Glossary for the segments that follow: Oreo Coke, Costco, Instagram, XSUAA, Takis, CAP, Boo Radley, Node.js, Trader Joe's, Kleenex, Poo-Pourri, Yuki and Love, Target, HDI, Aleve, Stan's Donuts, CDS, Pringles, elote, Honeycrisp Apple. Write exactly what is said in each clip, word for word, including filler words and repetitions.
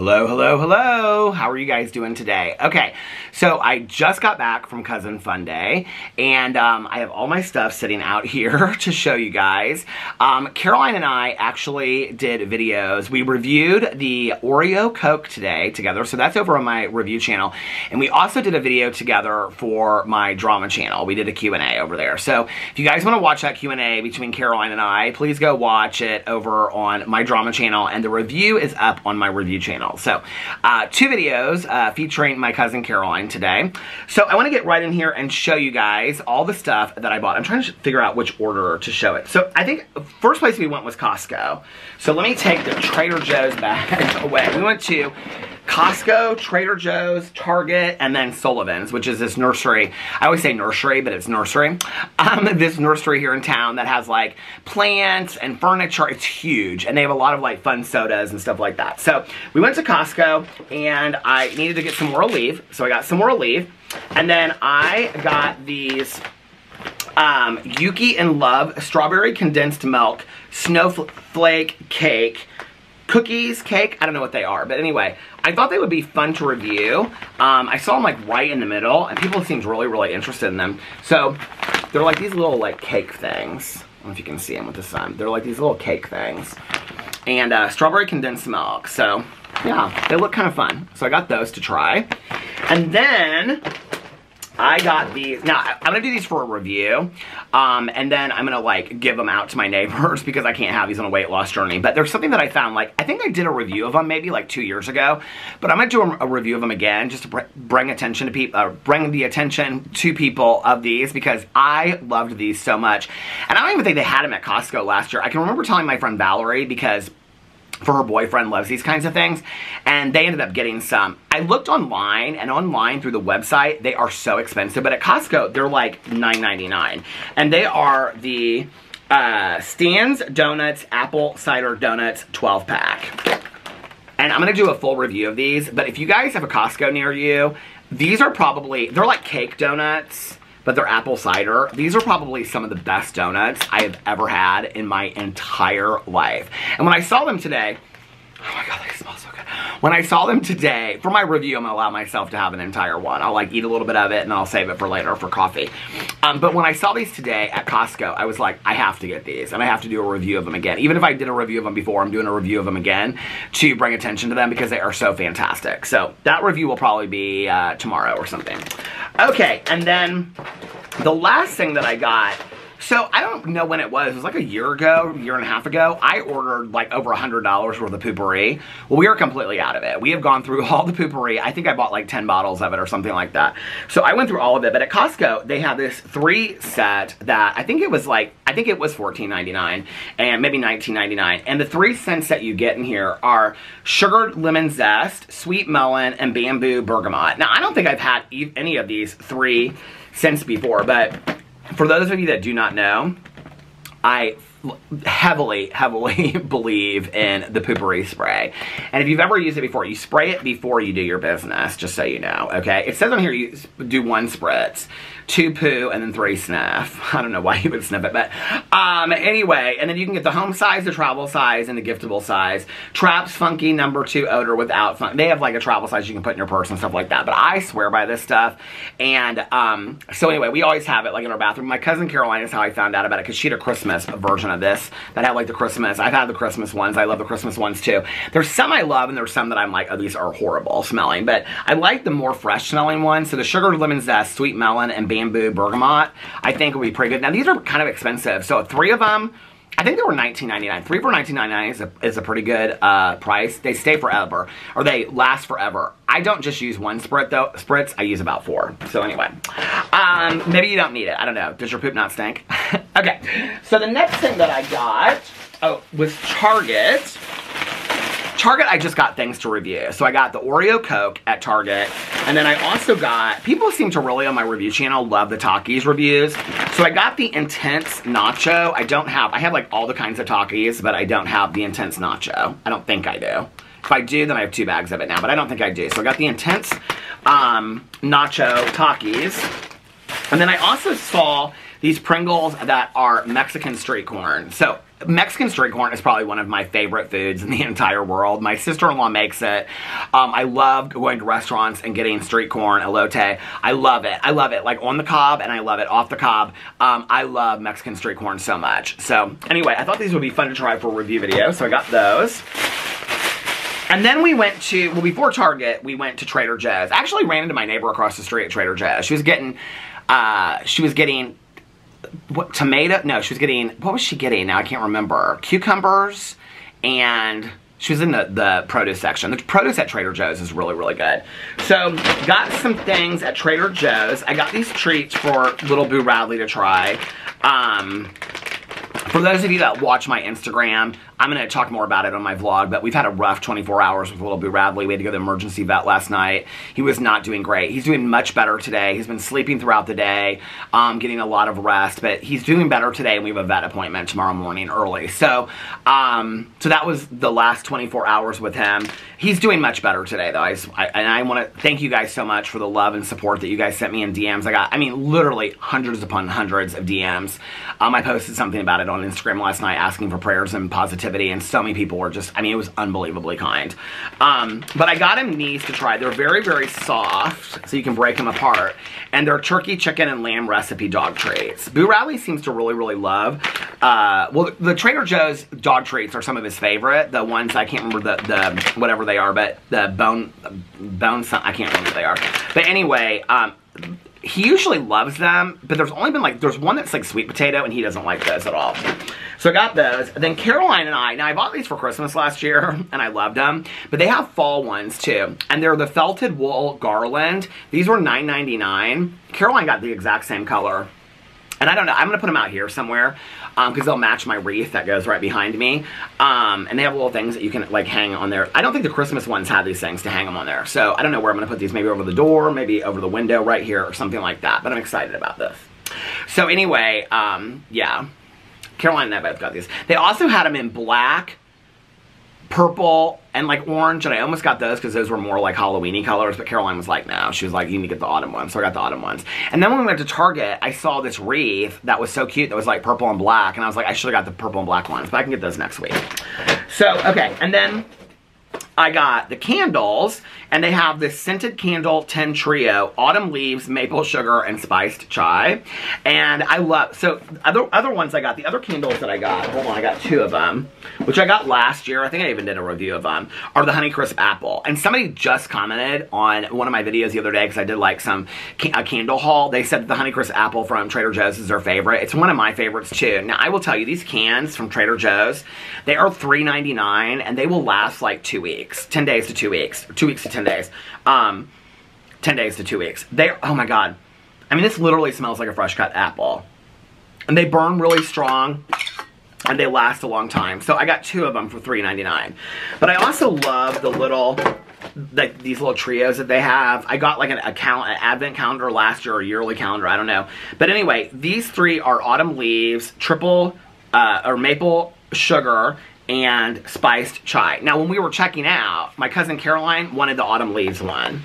Hello, hello, hello. How are you guys doing today? Okay, so I just got back from Cousin Fun Day, and um, I have all my stuff sitting out here to show you guys. Um, Caroline and I actually did videos. We reviewed the Oreo Coke today together, so that's over on my review channel. And we also did a video together for my drama channel. We did a Q and A over there. So if you guys want to watch that Q and A between Caroline and I, please go watch it over on my drama channel, and the review is up on my review channel. So, uh, two videos uh, featuring my cousin Caroline today. So, I want to get right in here and show you guys all the stuff that I bought. I'm trying to figure out which order to show it. So, I think first place we went was Costco. So, let me take the Trader Joe's bag away. We went to Costco, Trader Joe's, Target, and then Sullivan's, which is this nursery. I always say nursery, but it's nursery. Um, this nursery here in town that has like plants and furniture. It's huge, and they have a lot of like fun sodas and stuff like that. So we went to Costco, and I needed to get some more Aleve, so I got some more Aleve, and then I got these um, Yuki and Love strawberry condensed milk snowflake cake. Cookies, cake, I don't know what they are, but anyway, I thought they would be fun to review. Um, I saw them like right in the middle, and people seemed really, really interested in them. So they're like these little like cake things. I don't know if you can see them with the sun. They're like these little cake things. And uh, strawberry condensed milk. So yeah, they look kind of fun. So I got those to try. And then I got these. Now, I'm going to do these for a review, um, and then I'm going to, like, give them out to my neighbors because I can't have these on a weight loss journey. But there's something that I found, like, I think I did a review of them maybe, like, two years ago, but I'm going to do a review of them again just to bring attention to people, uh, bring the attention to people of these because I loved these so much. And I don't even think they had them at Costco last year. I can remember telling my friend Valerie because for her boyfriend loves these kinds of things, and they ended up getting some. I looked online, and online through the website, they are so expensive, but at Costco, they're like nine ninety-nine, and they are the uh, Stan's Donuts Apple Cider Donuts twelve pack, and I'm going to do a full review of these, but if you guys have a Costco near you, these are probably, they're like cake donuts, but they're apple cider. These are probably some of the best donuts I have ever had in my entire life. And when I saw them today, oh my God, they smell so good. When I saw them today, for my review, I'm gonna allow myself to have an entire one. I'll like eat a little bit of it and I'll save it for later for coffee. Um, but when I saw these today at Costco, I was like, I have to get these and I have to do a review of them again. Even if I did a review of them before, I'm doing a review of them again to bring attention to them because they are so fantastic. So that review will probably be uh, tomorrow or something. Okay, and then the last thing that I got, so I don't know when it was. It was like a year ago, year and a half ago. I ordered like over one hundred dollars worth of Poo-Pourri. Well, we are completely out of it. We have gone through all the Poo-Pourri. I think I bought like ten bottles of it or something like that. So I went through all of it. But at Costco, they had this three set that I think it was like, I think it was fourteen ninety-nine and maybe nineteen ninety-nine. And the three scents that you get in here are sugared lemon zest, sweet melon, and bamboo bergamot. Now, I don't think I've had e- any of these three scents before, but for those of you that do not know, I heavily, heavily believe in the Poo-Pourri spray. And if you've ever used it before, you spray it before you do your business, just so you know, okay? It says on here you do one spritz, two poo, and then three sniff. I don't know why you would sniff it, but um, anyway, and then you can get the home size, the travel size, and the giftable size. Traps Funky number two odor without fun. They have like a travel size you can put in your purse and stuff like that, but I swear by this stuff. And um, so anyway, we always have it like in our bathroom. My cousin Caroline is how I found out about it because she had a Christmas version of this that had like the Christmas. I've had the Christmas ones. I love the Christmas ones too. There's some I love and there's some that I'm like, oh, these are horrible smelling, but I like the more fresh smelling ones. So the sugar lemon zest, sweet melon, and bamboo bergamot I think will be pretty good. Now these are kind of expensive. So three of them, I think they were nineteen ninety-nine. Three for nineteen ninety-nine is a, is a pretty good uh, price. They stay forever, or they last forever. I don't just use one spritz, though. Spritz, I use about four. So anyway, um, maybe you don't need it. I don't know. Does your poop not stink? Okay. So the next thing that I got oh, was Target. Target, I just got things to review. So I got the Oreo Coke at Target. And then I also got, people seem to really on my review channel love the Takis reviews. So I got the Intense Nacho. I don't have, I have like all the kinds of Takis, but I don't have the Intense Nacho. I don't think I do. If I do, then I have two bags of it now, but I don't think I do. So I got the Intense um, Nacho Takis. And then I also saw these Pringles that are Mexican street corn. So Mexican string corn is probably one of my favorite foods in the entire world. My sister-in-law makes it. Um, I love going to restaurants and getting street corn elote. I love it. I love it. Like on the cob, and I love it off the cob. Um, I love Mexican street corn so much. So anyway, I thought these would be fun to try for a review video, so I got those. And then we went to, well, before Target, we went to Trader Joe's. I actually ran into my neighbor across the street at Trader Joe's. She was getting, uh, she was getting... What, tomato? No, she was getting, what was she getting? Now I can't remember. Cucumbers, and she was in the, the produce section. The produce at Trader Joe's is really, really good. So, got some things at Trader Joe's. I got these treats for little Boo Radley to try. Um, for those of you that watch my Instagram, I'm going to talk more about it on my vlog, but we've had a rough twenty-four hours with little Boo Radley. We had to go to the emergency vet last night. He was not doing great. He's doing much better today. He's been sleeping throughout the day, um, getting a lot of rest, but he's doing better today, and we have a vet appointment tomorrow morning early. So, um, so that was the last twenty-four hours with him. He's doing much better today, though. I just, I, and I want to thank you guys so much for the love and support that you guys sent me in D Ms. I got, I mean, literally hundreds upon hundreds of D Ms. Um, I posted something about it on Instagram last night, asking for prayers and positivity. And so many people were just, I mean, it was unbelievably kind. Um, but I got him these to try. They're very, very soft, so you can break them apart. And they're turkey, chicken, and lamb recipe dog treats. Boo Radley seems to really, really love. Uh, well, the, the Trader Joe's dog treats are some of his favorite. The ones, I can't remember the, the whatever they are, but the bone, bone, I can't remember what they are. But anyway, um, he usually loves them, but there's only been like, there's one that's like sweet potato, and he doesn't like those at all. So I got those. Then Caroline and I, now I bought these for Christmas last year, and I loved them, but they have fall ones too. And they're the felted wool garland. These were nine ninety-nine. Caroline got the exact same color. And I don't know, I'm going to put them out here somewhere, um, because they'll match my wreath that goes right behind me. Um, and they have little things that you can, like, hang on there. I don't think the Christmas ones have these things to hang them on there. So I don't know where I'm going to put these. Maybe over the door, maybe over the window right here or something like that. But I'm excited about this. So anyway, um, yeah. Caroline and I both got these. They also had them in black, purple, and like orange, and I almost got those because those were more like Halloween-y colors, but Caroline was like, no, she was like, you need to get the autumn ones, so I got the autumn ones. And then when we went to Target, I saw this wreath that was so cute that was like purple and black, and I was like, I should have got the purple and black ones, but I can get those next week. So, okay, and then I got the candles, and they have this scented candle tin trio, autumn leaves, maple sugar, and spiced chai. And I love, so other other ones I got, the other candles that I got, hold on, I got two of them, which I got last year, I think I even did a review of them, are the Honeycrisp Apple. And somebody just commented on one of my videos the other day, because I did like some, a candle haul. They said that the Honeycrisp Apple from Trader Joe's is their favorite. It's one of my favorites too. Now I will tell you, these cans from Trader Joe's, they are three ninety-nine, and they will last like two weeks. ten days to two weeks. Two weeks to ten days. Um, ten days to two weeks. They, oh my God. I mean, this literally smells like a fresh cut apple. And they burn really strong. And they last a long time. So I got two of them for three ninety-nine. But I also love the little, like these little trios that they have. I got like an account, an advent calendar last year, or yearly calendar, I don't know. But anyway, these three are autumn leaves, triple, uh, or maple sugar, and spiced chai. Now, when we were checking out, my cousin Caroline wanted the autumn leaves one.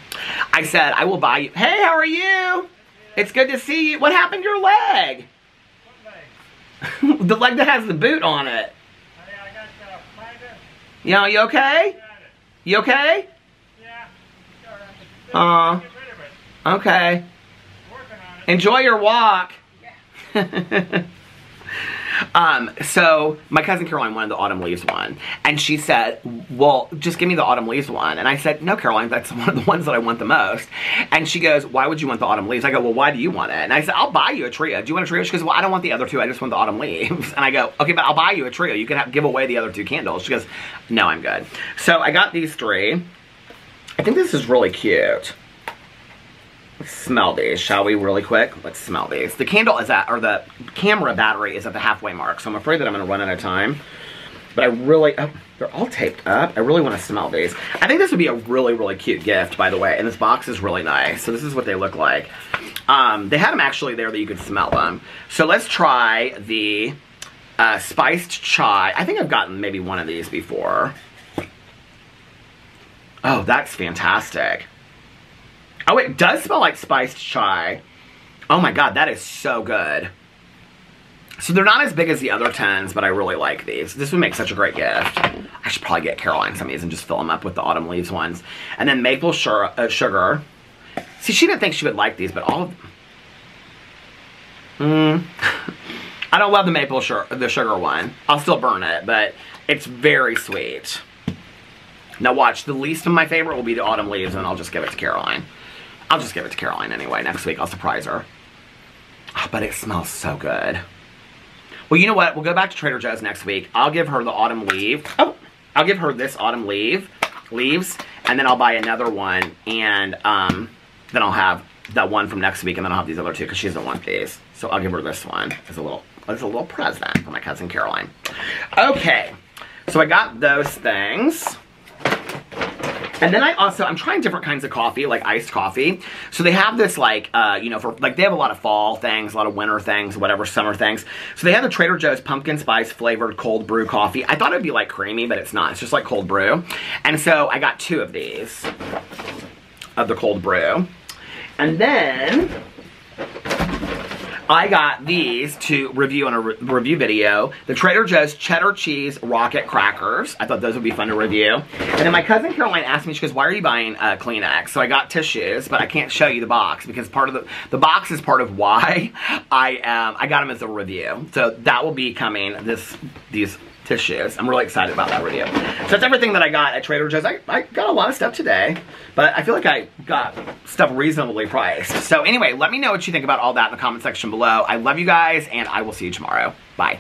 I said, I will buy you. Hey, how are you? It's good to see you. What happened to your leg? What leg? The leg that has the boot on it. I got uh, private. Yeah, you okay? You okay? Yeah. Aw. Uh, okay. Working on it. Enjoy your walk. Yeah. Um, so my cousin Caroline wanted the autumn leaves one, and she said, well, just give me the autumn leaves one. And I said, no, Caroline, that's one of the ones that I want the most. And she goes, why would you want the autumn leaves? I go, well, why do you want it? And I said, I'll buy you a trio. Do you want a trio? She goes, well, I don't want the other two. I just want the autumn leaves. And I go, okay, but I'll buy you a trio. You can have, give away the other two candles. She goes, no, I'm good. So I got these three. I think this is really cute. Let's smell these, shall we, really quick? Let's smell these. The candle is at, or the camera battery is at the halfway mark, so I'm afraid that I'm going to run out of time. But I really, oh, they're all taped up. I really want to smell these. I think this would be a really, really cute gift, by the way. And this box is really nice. So this is what they look like. Um, they had them actually there that you could smell them. So let's try the uh, spiced chai. I think I've gotten maybe one of these before. Oh, that's fantastic. Oh, it does smell like spiced chai. Oh my God, that is so good. So they're not as big as the other tins, but I really like these. This would make such a great gift. I should probably get Caroline some of these and just fill them up with the autumn leaves ones. And then maple sugar. Uh, sugar. See, she didn't think she would like these, but all of them. Mm. I don't love the maple sugar, the sugar one. I'll still burn it, but it's very sweet. Now watch, the least of my favorite will be the autumn leaves, and I'll just give it to Caroline. I'll just give it to Caroline anyway next week. I'll surprise her. Oh, but it smells so good. Well, you know what? We'll go back to Trader Joe's next week. I'll give her the autumn leaf. Oh, I'll give her this autumn leaf, leaves, and then I'll buy another one, and um, then I'll have that one from next week, and then I'll have these other two because she doesn't want these. So I'll give her this one as a little, as a little present for my cousin Caroline. Okay, so I got those things. And then I also, I'm trying different kinds of coffee, like iced coffee. So they have this like, uh, you know, for like they have a lot of fall things, a lot of winter things, whatever, summer things. So they have the Trader Joe's pumpkin spice flavored cold brew coffee. I thought it'd be like creamy, but it's not. It's just like cold brew. And so I got two of these, of the cold brew. And then I got these to review on a re review video. The Trader Joe's Cheddar Cheese Rocket Crackers. I thought those would be fun to review. And then my cousin Caroline asked me, she goes, why are you buying uh, Kleenex? So I got tissues, but I can't show you the box because part of the, the box is part of why I um, I got them as a review. So that will be coming, this these tissues. I'm really excited about that review. So that's everything that I got at Trader Joe's. I, I got a lot of stuff today, but I feel like I got stuff reasonably priced. So anyway, let me know what you think about all that in the comment section below. I love you guys, and I will see you tomorrow. Bye.